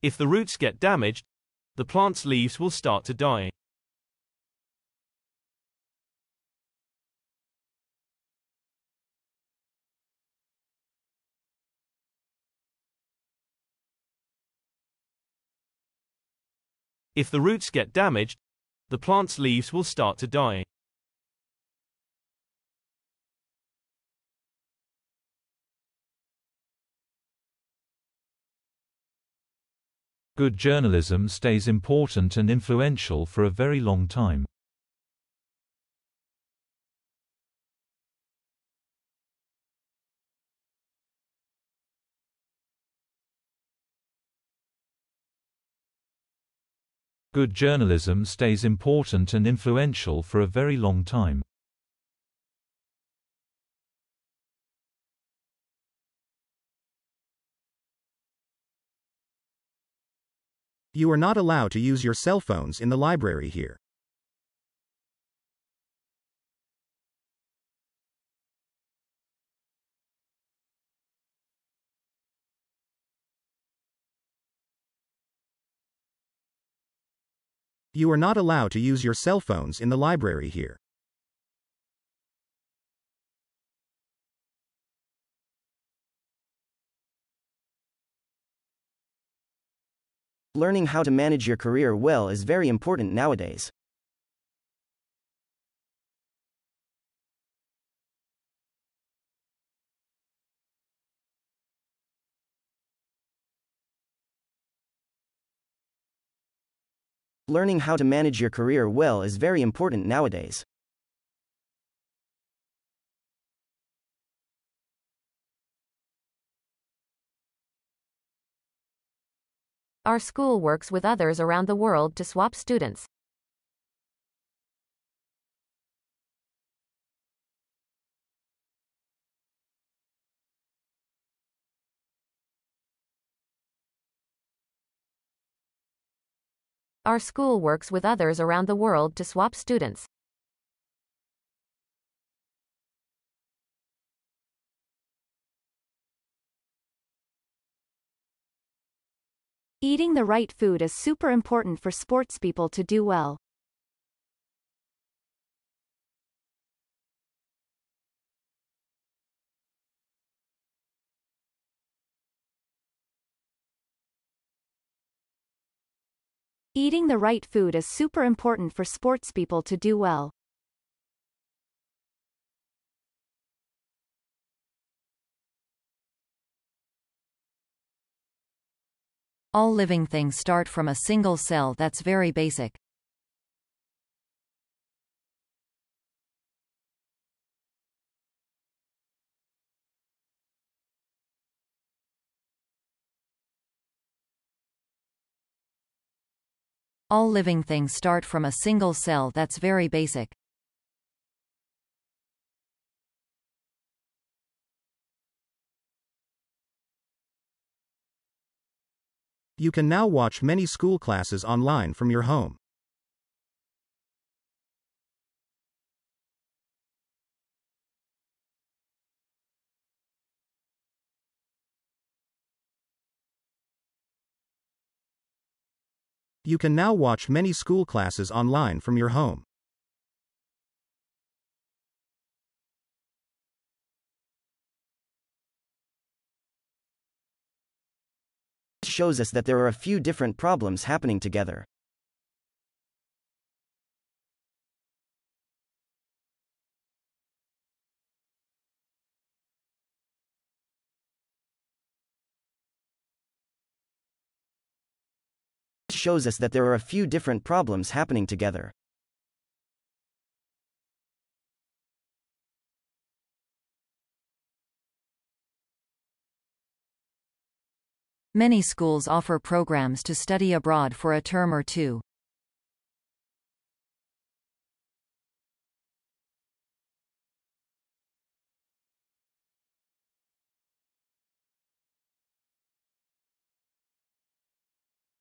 If the roots get damaged, the plant's leaves will start to die. If the roots get damaged, the plant's leaves will start to die. Good journalism stays important and influential for a very long time. Good journalism stays important and influential for a very long time. You are not allowed to use your cell phones in the library here. You are not allowed to use your cell phones in the library here. Learning how to manage your career well is very important nowadays. Learning how to manage your career well is very important nowadays. Our school works with others around the world to swap students. Our school works with others around the world to swap students. Eating the right food is super important for sportspeople to do well. Eating the right food is super important for sportspeople to do well. All living things start from a single cell. That's very basic. All living things start from a single cell. That's very basic. You can now watch many school classes online from your home. You can now watch many school classes online from your home. Shows us that there are a few different problems happening together. Shows us that there are a few different problems happening together. Many schools offer programs to study abroad for a term or two.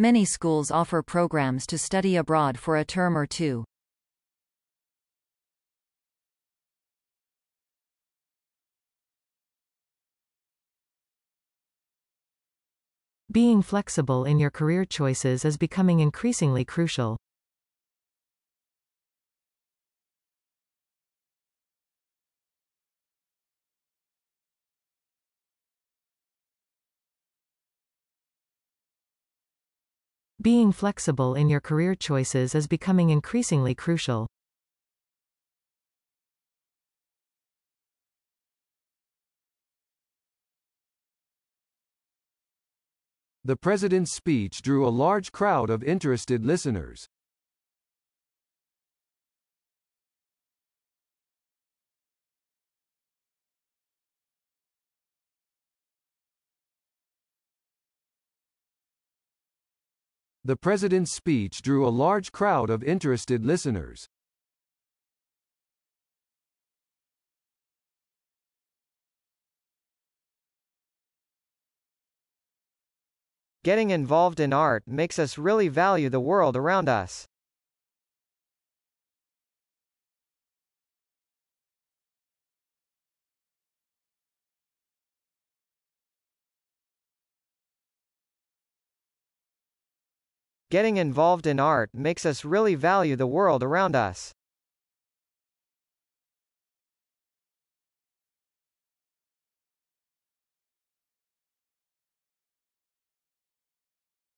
Many schools offer programs to study abroad for a term or two. Being flexible in your career choices is becoming increasingly crucial. Being flexible in your career choices is becoming increasingly crucial. The president's speech drew a large crowd of interested listeners. The president's speech drew a large crowd of interested listeners. Getting involved in art makes us really value the world around us. Getting involved in art makes us really value the world around us.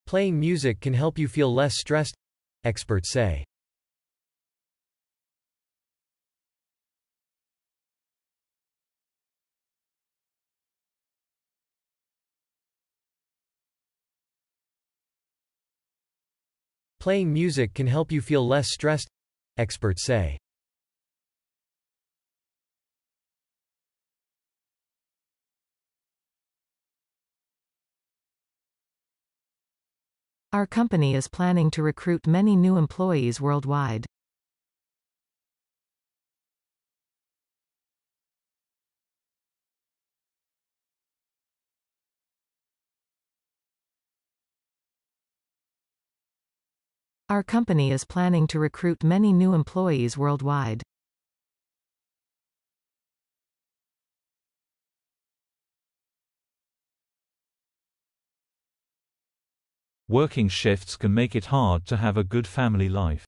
Playing music can help you feel less stressed, experts say. Playing music can help you feel less stressed, experts say. Our company is planning to recruit many new employees worldwide. Our company is planning to recruit many new employees worldwide. Working shifts can make it hard to have a good family life.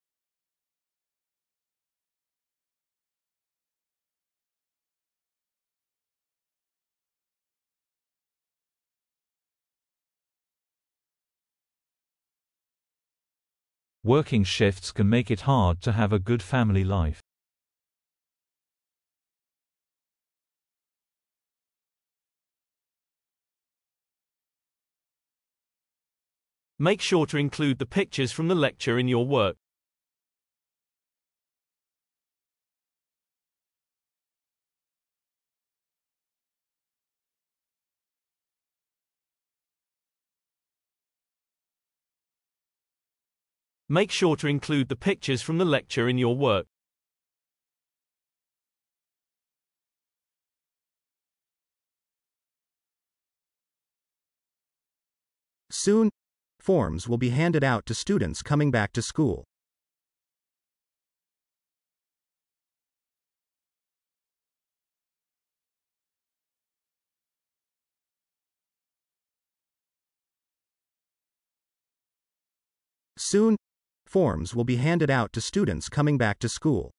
Working shifts can make it hard to have a good family life. Make sure to include the pictures from the lecture in your work. Make sure to include the pictures from the lecture in your work. Soon, forms will be handed out to students coming back to school. Soon, forms will be handed out to students coming back to school.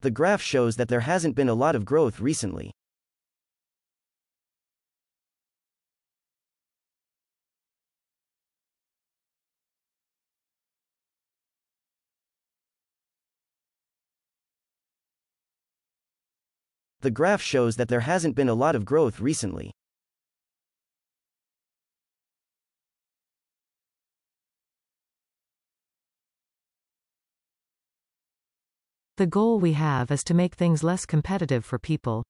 The graph shows that there hasn't been a lot of growth recently. The graph shows that there hasn't been a lot of growth recently. The goal we have is to make things less competitive for people.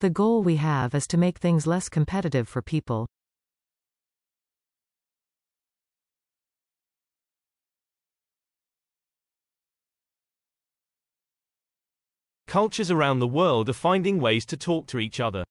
The goal we have is to make things less competitive for people. cultures around the world are finding ways to talk to each other.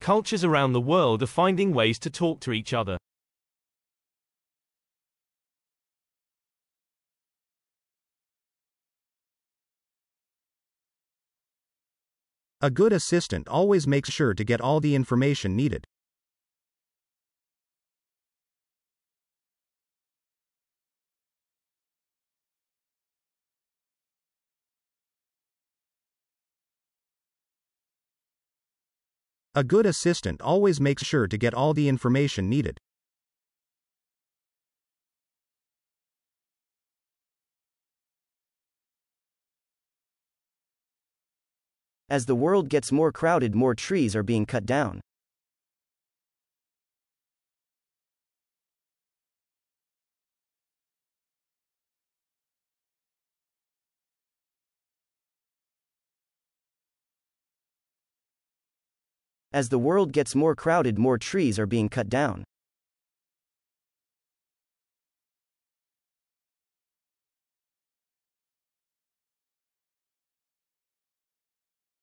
Cultures around the world are finding ways to talk to each other. A good assistant always makes sure to get all the information needed. A good assistant always makes sure to get all the information needed. As the world gets more crowded, more trees are being cut down. As the world gets more crowded, more trees are being cut down.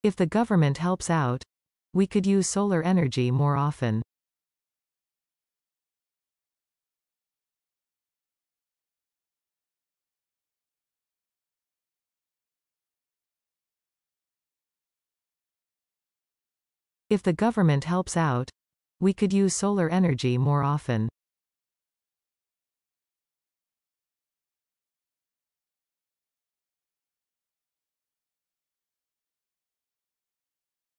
If the government helps out, we could use solar energy more often. If the government helps out, we could use solar energy more often.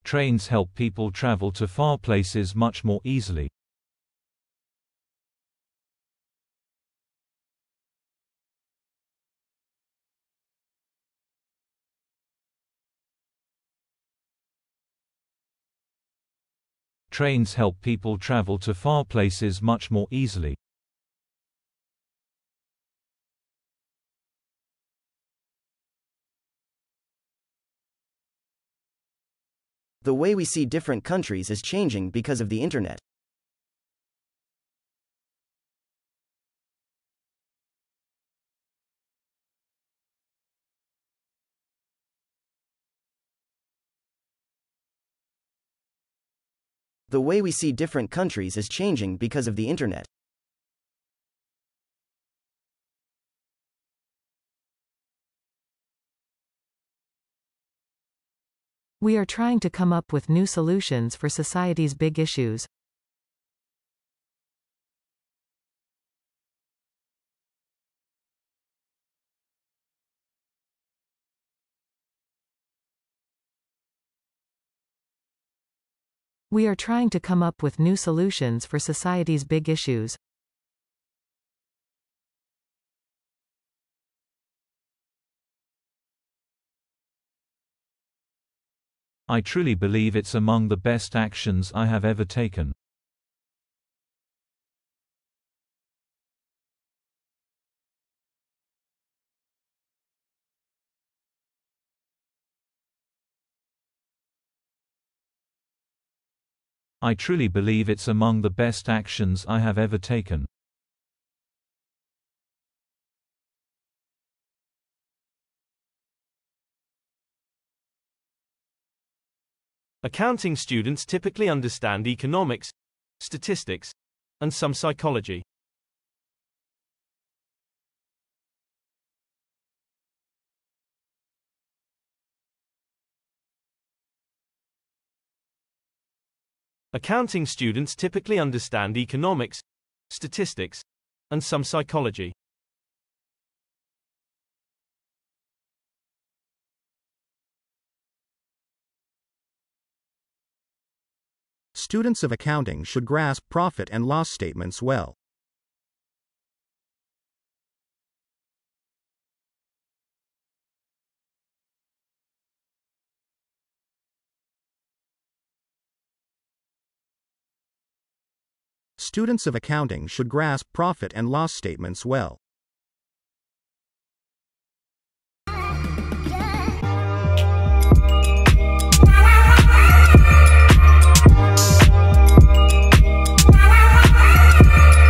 Trains help people travel to far places much more easily. Trains help people travel to far places much more easily. The way we see different countries is changing because of the internet. The way we see different countries is changing because of the internet. We are trying to come up with new solutions for society's big issues. We are trying to come up with new solutions for society's big issues. I truly believe it's among the best actions I have ever taken. I truly believe it's among the best actions I have ever taken. Accounting students typically understand economics, statistics, and some psychology. Accounting students typically understand economics, statistics, and some psychology. Students of accounting should grasp profit and loss statements well. Students of accounting should grasp profit and loss statements well.